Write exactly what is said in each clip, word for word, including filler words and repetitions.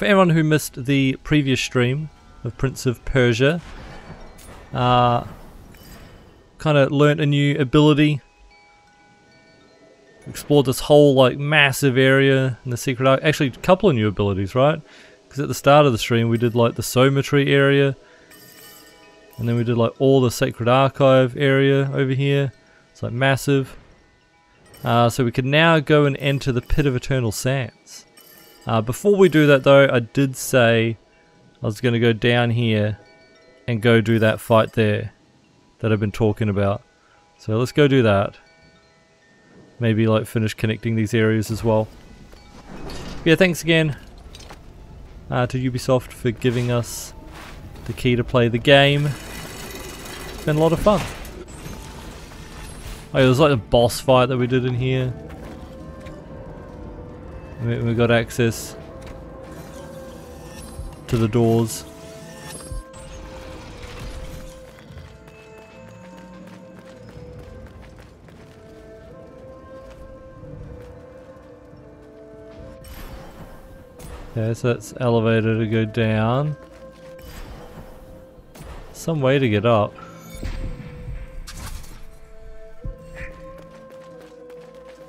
for anyone who missed the previous stream of Prince of Persia, uh, kind of learnt a new ability. Explored this whole like massive area in the Sacred Archive. Actually, a couple of new abilities, right? Because at the start of the stream we did like the Soma Tree area, and then we did like all the Sacred Archive area over here. It's like massive. Uh, so we can now go and enter the Pit of Eternal Sands. Uh, before we do that though, I did say I was going to go down here and go do that fight there that I've been talking about. So let's go do that. Maybe like finish connecting these areas as well. But yeah, thanks again uh, to Ubisoft for giving us the key to play the game. It's been a lot of fun. Oh, it was like a boss fight that we did in here. We, we got access to the doors. Okay, so that's elevator to go down. Some way to get up.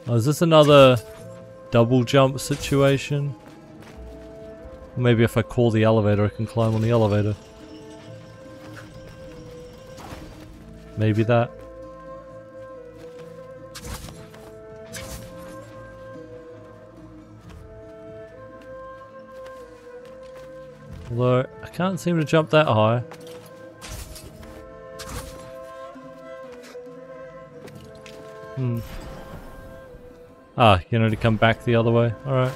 Oh, is this another double jump situation? Maybe if I call the elevator, I can climb on the elevator. Maybe that. Although, I can't seem to jump that high. Hmm. Ah, you know, to come back the other way. Alright.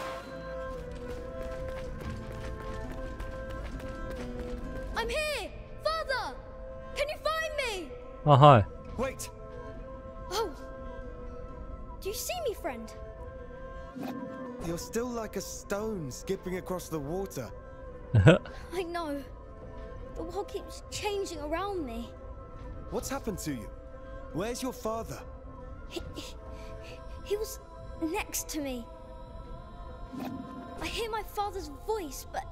I'm here! Father! Can you find me? Oh, hi. Wait! Oh! Do you see me, friend? You're still like a stone skipping across the water. I know. The world keeps changing around me. What's happened to you? Where's your father? He, he, he was... next to me. I hear my father's voice, but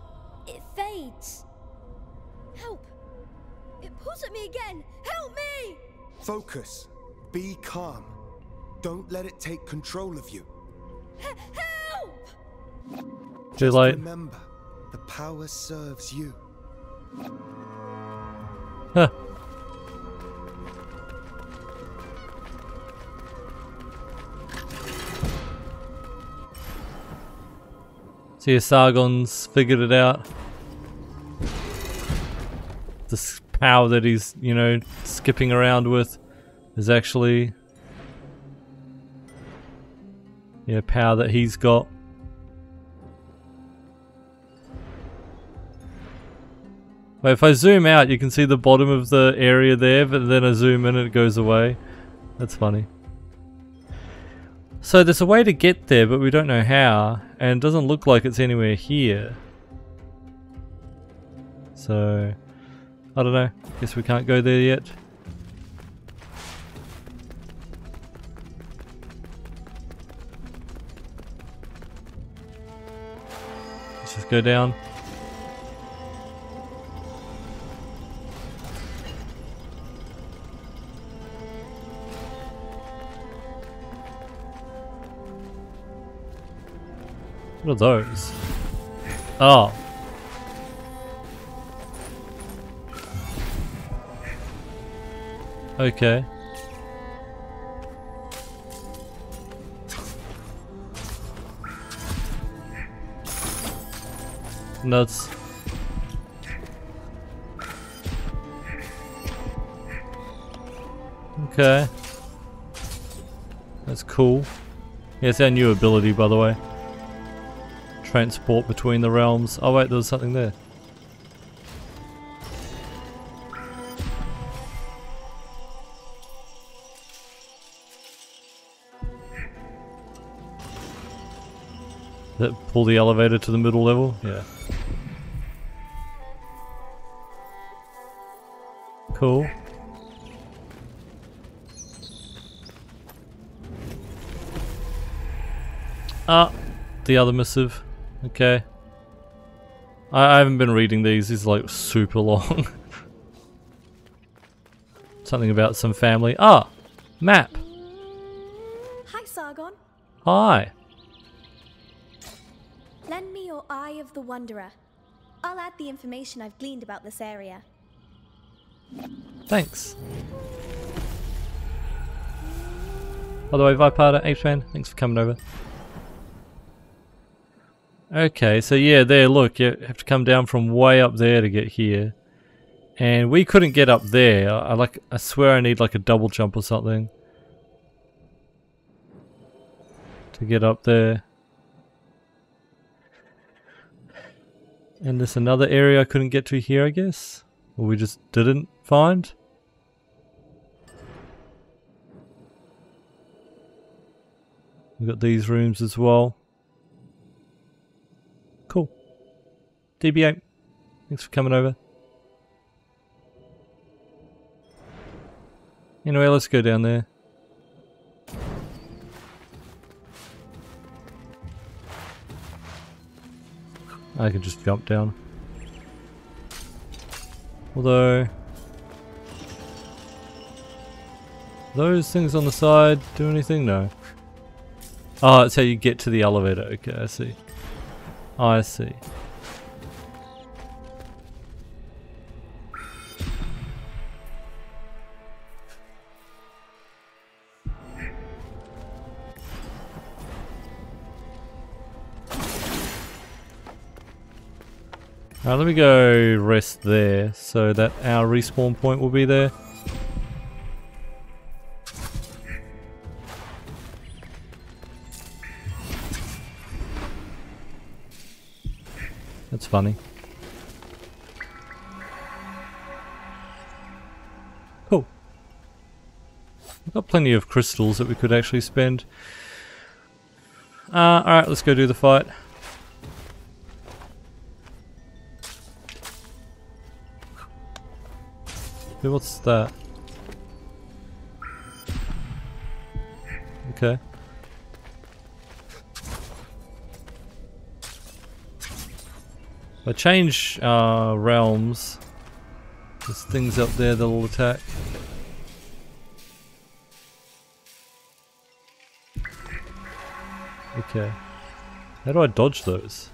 it fades. Help! It pulls at me again! Help me! Focus. Be calm. Don't let it take control of you. H- help! Just remember, the power serves you. Huh. See, so yeah, Sargon's figured it out. This power that he's, you know, skipping around with is actually, yeah, power that he's got. Wait, if I zoom out, you can see the bottom of the area there, but then I zoom in and it goes away. That's funny. So there's a way to get there, but we don't know how, and it doesn't look like it's anywhere here. So, I don't know. Guess we can't go there yet. Let's just go down. What are those? Oh. Okay. Nuts. Okay. That's cool. Yeah, it's our new ability, by the way. Transport between the realms. Oh wait, there was something there. That pull the elevator to the middle level? Yeah. Cool. Ah, the other missive. Okay. I, I haven't been reading these, these are like super long. Something about some family. Ah! Map! Hi, Sargon. Hi. Lend me your Eye of the Wanderer. I'll add the information I've gleaned about this area. Thanks. By the way, Viparda, H-Man, thanks for coming over. Okay, so yeah, there, look, you have to come down from way up there to get here. And we couldn't get up there. I, I like, I swear I need like a double jump or something to get up there. And there's another area I couldn't get to here, I guess? Or we just didn't find? We've got these rooms as well. Cool. D B eight, thanks for coming over. Anyway, let's go down there. I can just jump down. Although those things on the side do anything? No. Oh, it's how you get to the elevator. Okay, I see. I see. Alright, let me go rest there so that our respawn point will be there. That's funny. Cool. We've got plenty of crystals that we could actually spend. Uh, Alright, let's go do the fight. What's that? Okay. If I change uh, realms, there's things up there that'll attack. Okay. How do I dodge those?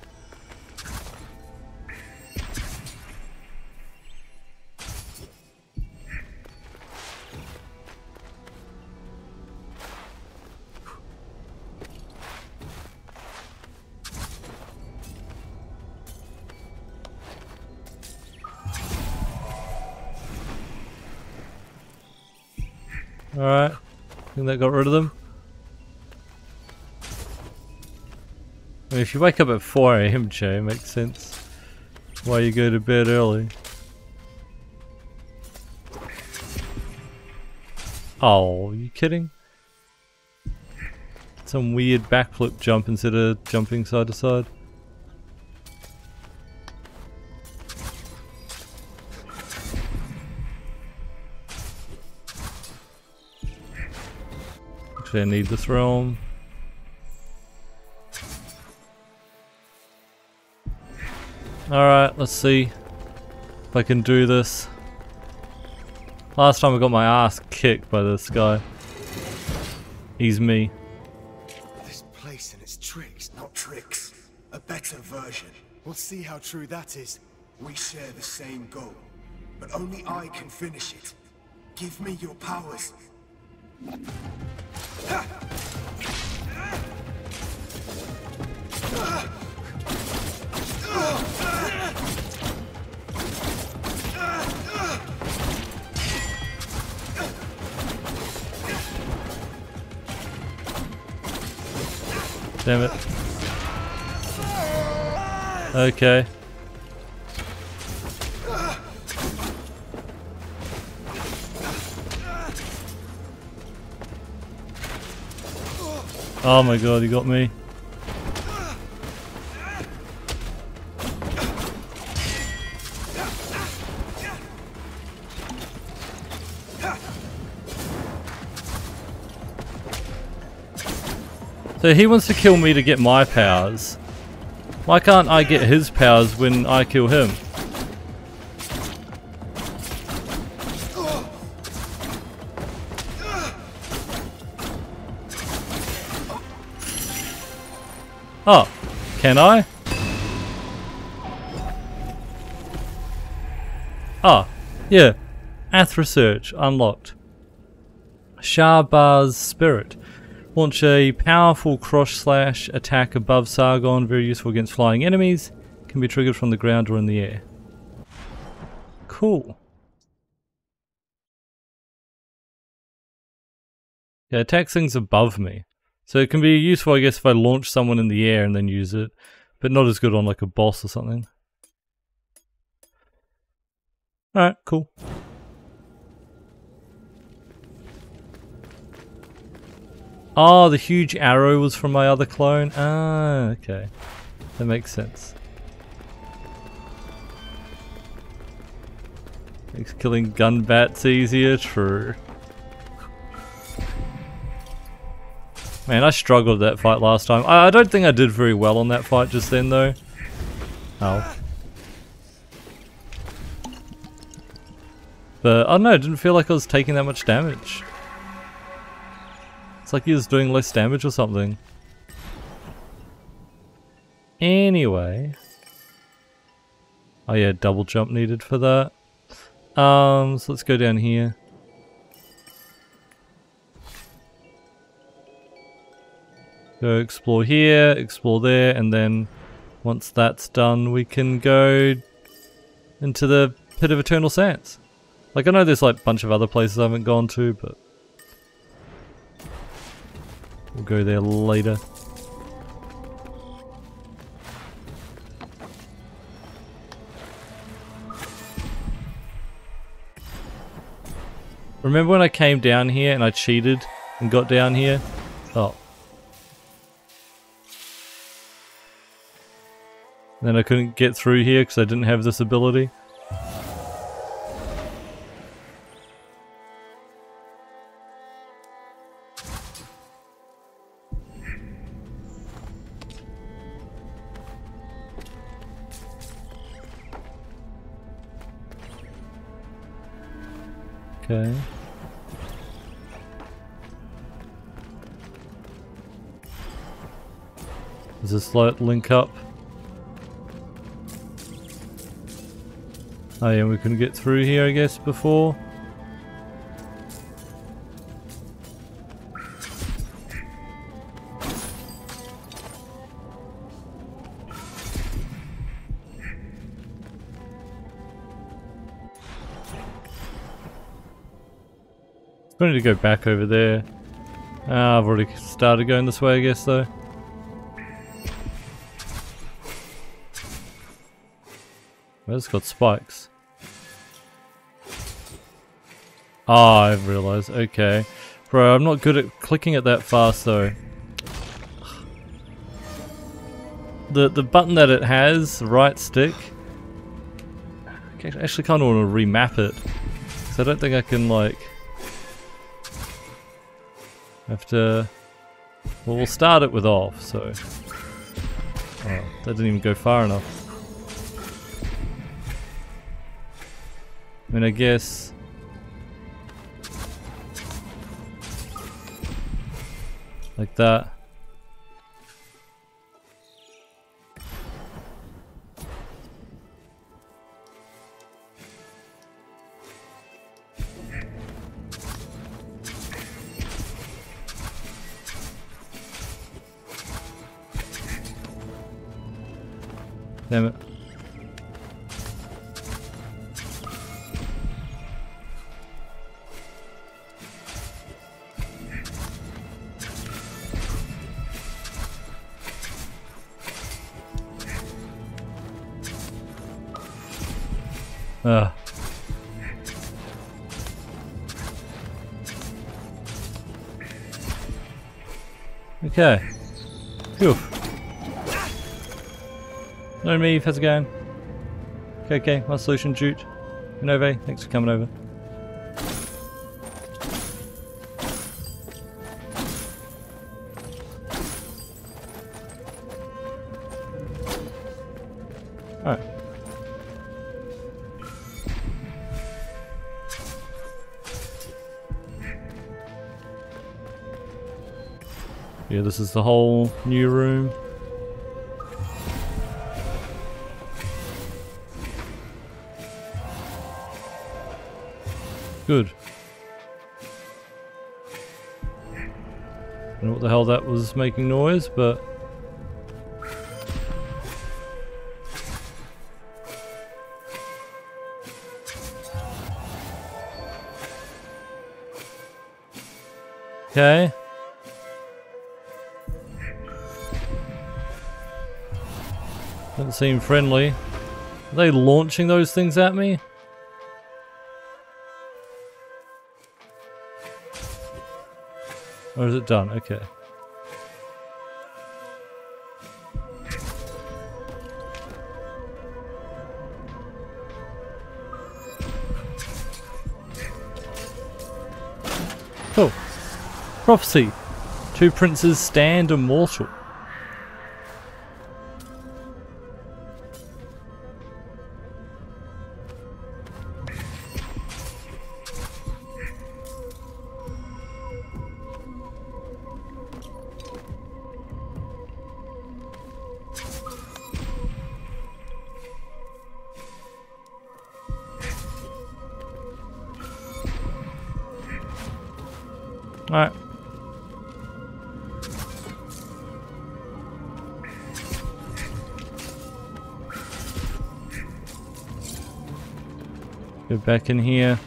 Alright, I think that got rid of them. I mean, if you wake up at four A M, Jay, it makes sense why you go to bed early. Oh, are you kidding? Some weird backflip jump instead of jumping side to side. I need this realm. Alright, let's see if I can do this. Last time I got my ass kicked by this guy. He's me. This place and its tricks, not tricks. A better version. We'll see how true that is. We share the same goal, but only I can finish it. Give me your powers. Damn it. Okay. Oh my god, he got me. So he wants to kill me to get my powers. Why can't I get his powers when I kill him? Oh, can I? Oh, yeah. Athra Surge unlocked. Shabar's Spirit. Launch a powerful cross slash attack above Sargon, very useful against flying enemies. Can be triggered from the ground or in the air. Cool. Yeah, it attacks things above me. So it can be useful, I guess, if I launch someone in the air and then use it, but not as good on like a boss or something. Alright, cool. Oh, the huge arrow was from my other clone. Ah, okay. That makes sense. Makes killing gun bats easier, true. Man, I struggled that fight last time. I, I don't think I did very well on that fight just then, though. Oh. But, I don't know, I didn't feel like I was taking that much damage. It's like he was doing less damage or something. Anyway. Oh yeah, double jump needed for that. Um, so let's go down here. Go explore here, explore there, and then once that's done we can go into the Pit of Eternal Sands. Like, I know there's like a bunch of other places I haven't gone to, but we'll go there later. Remember when I came down here and I cheated and got down here? Oh. Then I couldn't get through here because I didn't have this ability. Okay. Does this light link up? Oh yeah, we couldn't get through here, I guess, before. I need to go back over there. Ah, I've already started going this way, I guess, though. Well, it's got spikes. Ah, I've realised. Okay. Bro, I'm not good at clicking it that fast, though. The, the button that it has, right stick... I actually kind of want to remap it. Because I don't think I can, like... Have to... Well, we'll start it with off, so... Oh, that didn't even go far enough. I mean, I guess... Like that. Damn it. Ah. Okay. Phew. No Meave, how's it going? Okay, okay, my solution, Jute. Nove, thanks for coming over. Oh. Yeah, this is the whole new room. Good. I don't know what the hell that was making noise, but okay. Doesn't seem friendly. Are they launching those things at me? Or is it done? Okay. Cool. Prophecy. Two princes stand immortal. Alright. Go back in here.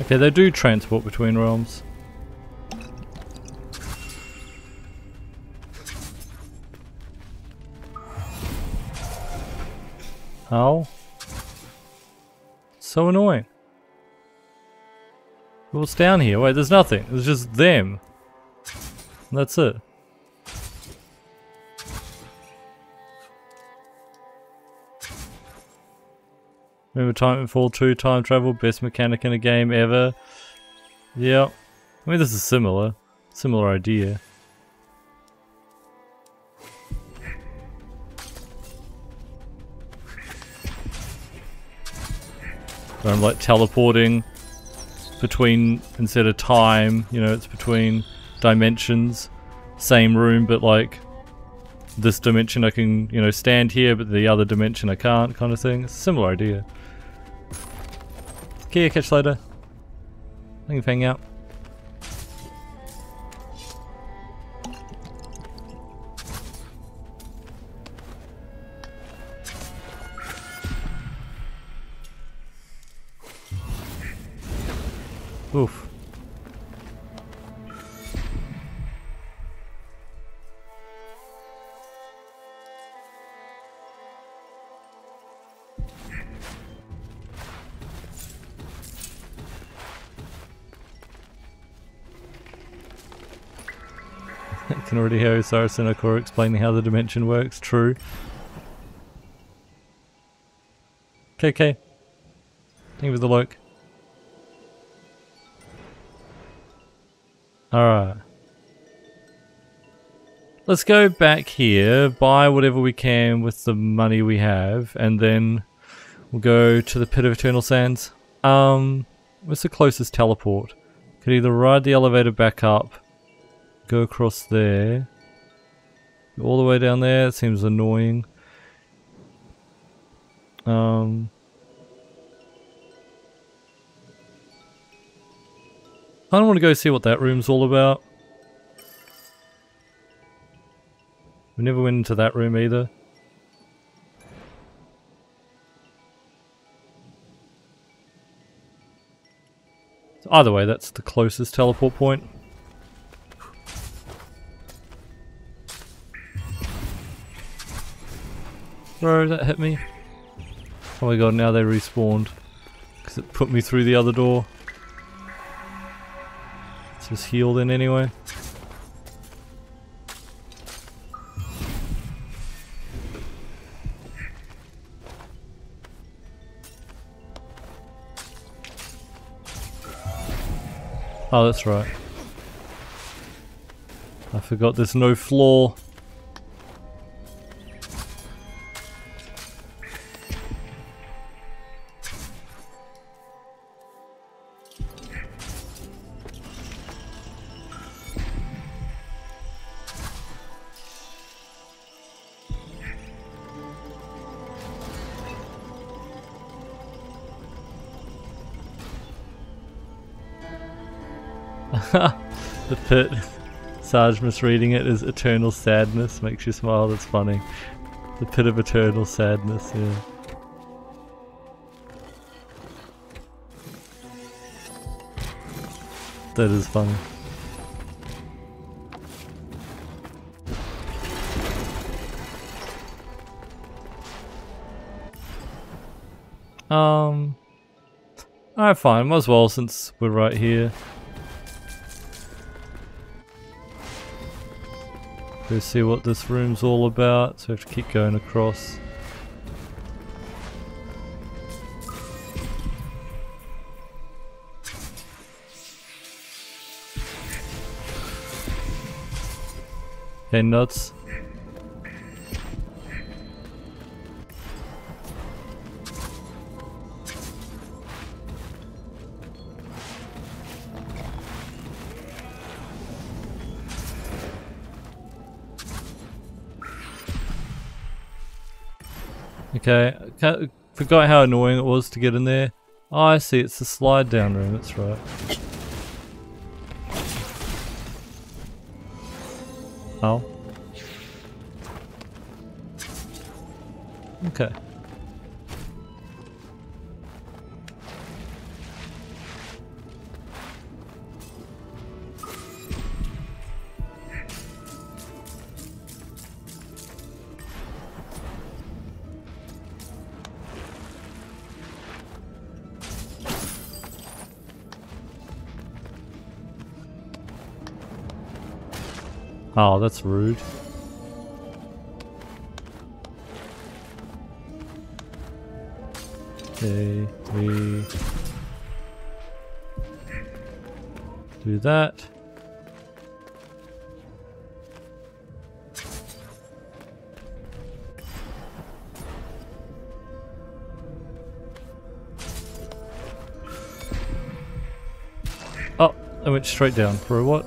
Okay, they do transport between realms. How? So annoying. What's down here? Wait, there's nothing. It's just them. And that's it. Remember Titanfall two time travel, best mechanic in a game ever. Yeah. I mean, this is similar. Similar idea. So I'm like teleporting between, instead of time, you know, it's between dimensions. Same room, but like this dimension I can, you know, stand here, but the other dimension I can't, kind of thing. It's a similar idea. Okay, catch you later. I can hang out. Oof. Can already hear Osiris and Okora explaining how the dimension works. True. Okay, okay. Think with the look. Alright. Let's go back here, buy whatever we can with the money we have, and then we'll go to the Pit of Eternal Sands. Um, what's the closest teleport? Could either ride the elevator back up, go across there, go all the way down there. That seems annoying. Um, I don't want to go see what that room's all about. We never went into that room either. So either way, that's the closest teleport point. Bro, that hit me. Oh my god, now they respawned. Because it put me through the other door. Let's just heal then anyway. Oh, that's right. I forgot there's no floor. The pit. Sarge misreading it as eternal sadness makes you smile. That's funny. The pit of eternal sadness, yeah. That is funny. Um. Alright, fine. Might as well since we're right here. Go see what this room's all about, so we have to keep going across. Okay, nuts. Okay, I forgot how annoying it was to get in there. Oh, I see, it's the slide down room, that's right. Oh. Okay. Oh, that's rude. Okay, we do that. Oh, I went straight down. For what?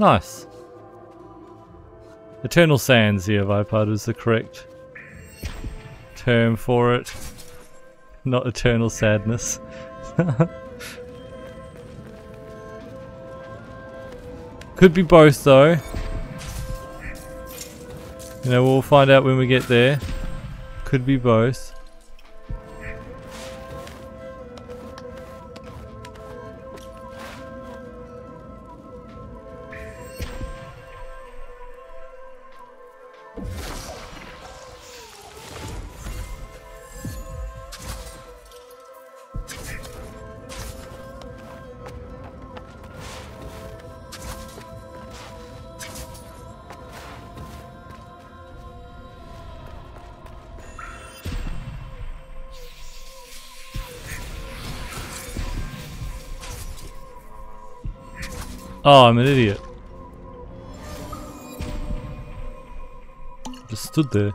Nice. Eternal Sands here, Viparda, is the correct term for it. Not eternal sadness. Could be both though. You know, we'll find out when we get there. Could be both. Oh, I'm an idiot. Just stood there.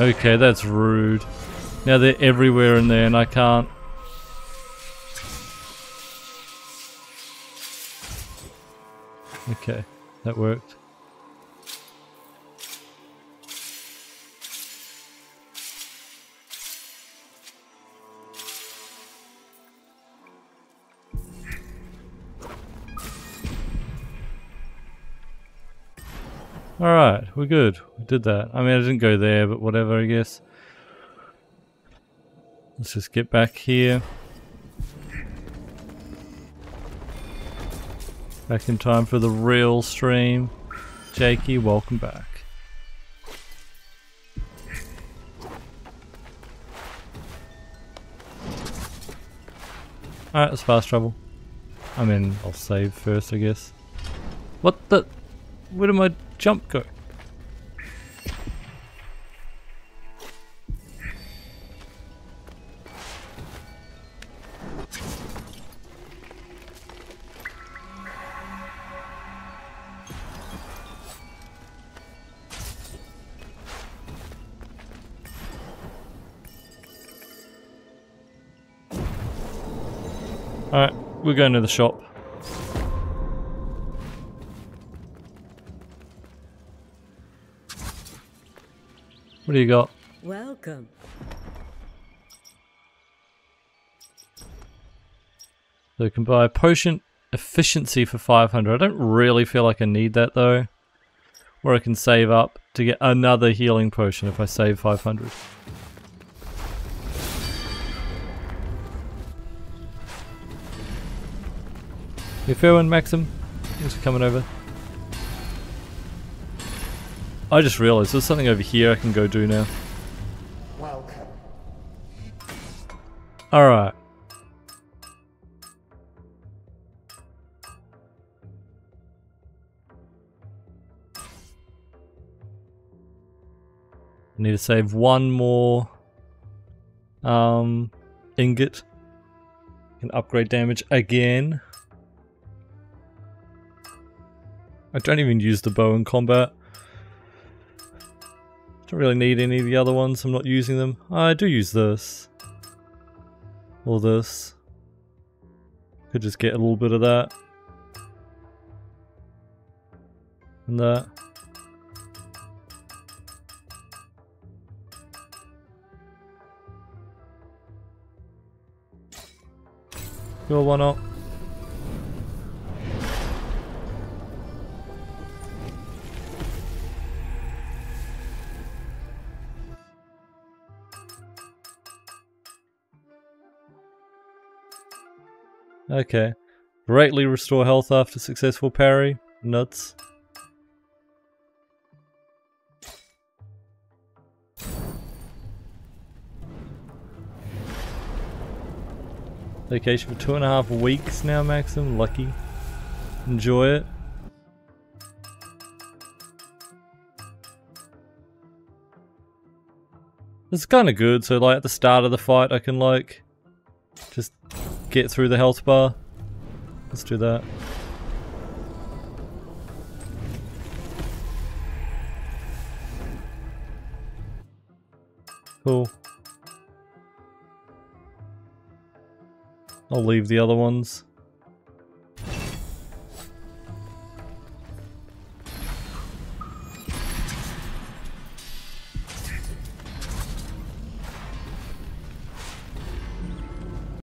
Okay, that's rude. Now they're everywhere in there and I can't. Okay, that worked. Alright, we're good. We did that. I mean, I didn't go there, but whatever, I guess. Let's just get back here. Back in time for the real stream. Jakey, welcome back. Alright, it's fast travel. I mean, I'll save first, I guess. What the? Where did my jump go? Alright, we're going to the shop. What do you got? Welcome. So you can buy potion efficiency for five hundred. I don't really feel like I need that though. Or I can save up to get another healing potion if I save five hundred. You fair one, Maxim? Thanks for coming over. I just realised there's something over here I can go do now. Welcome. Alright. Need to save one more um, ingot. Can upgrade damage again. I don't even use the bow in combat. Don't really need any of the other ones, I'm not using them. I do use this. Or this. Could just get a little bit of that. And that. Sure, why not? Okay. Greatly restore health after successful parry. Nuts. Vacation for two and a half weeks now, Maxim. Lucky. Enjoy it. It's kind of good, so like at the start of the fight I can like just get through the health bar. Let's do that. Cool. I'll leave the other ones.